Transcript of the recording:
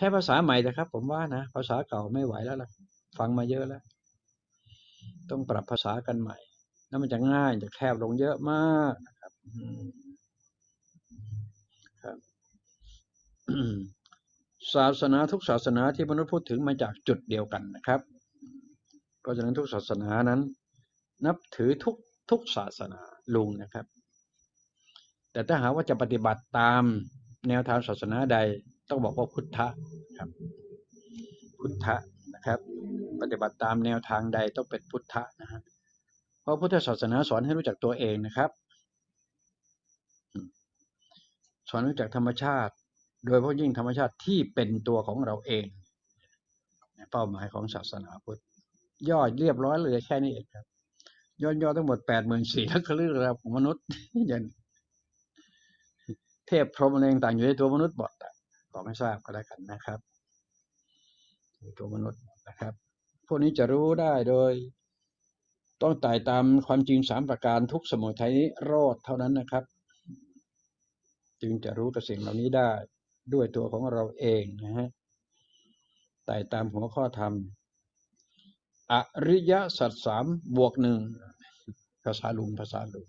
ใช้ภาษาใหม่นะครับผมว่านะภาษาเก่าไม่ไหวแล้วล่ะฟังมาเยอะแล้วต้องปรับภาษากันใหม่แล้วมันจะง่ายจะแคบลงเยอะมากนะครับครับ ศาสนาทุกศาสนาที่มนุษย์พูดถึงมาจากจุดเดียวกันนะครับเพราะฉะนั้นทุกศาสนานั้นนับถือทุกศาสนาลุงนะครับแต่ถ้าหาว่าจะปฏิบัติตามแนวทางศาสนาใดต้องบอกว่าพุทธะครับพุทธะนะครับปฏิบัติตามแนวทางใดต้องเป็นพุทธะนะฮะเพราะพุทธศาสนาสอนให้รู้จักตัวเองนะครับสอนรู้จักธรรมชาติโดยเฉพาะยิ่งธรรมชาติที่เป็นตัวของเราเองเป้าหมายของศาสนาพุทธย่อเรียบร้อยเลยแค่นี้เองครับย่อยๆทั้งหมด 84,000 ลักษณะของมนุษย์อย่างเทพพรหมอะไรต่างอยู่ในตัวมนุษย์หมดขอไม่ทราบก็แล้วกันนะครับตัวมนุษย์นะครับพวกนี้จะรู้ได้โดยต้องไต่ตามความจริง3ประการทุกสมุทัยนี้รอดเท่านั้นนะครับจึงจะรู้กับสิ่งเหล่านี้ได้ด้วยตัวของเราเองนะฮะไต่ตามหัวข้อธรรมอริยสัจ 3+1ภาษาลุง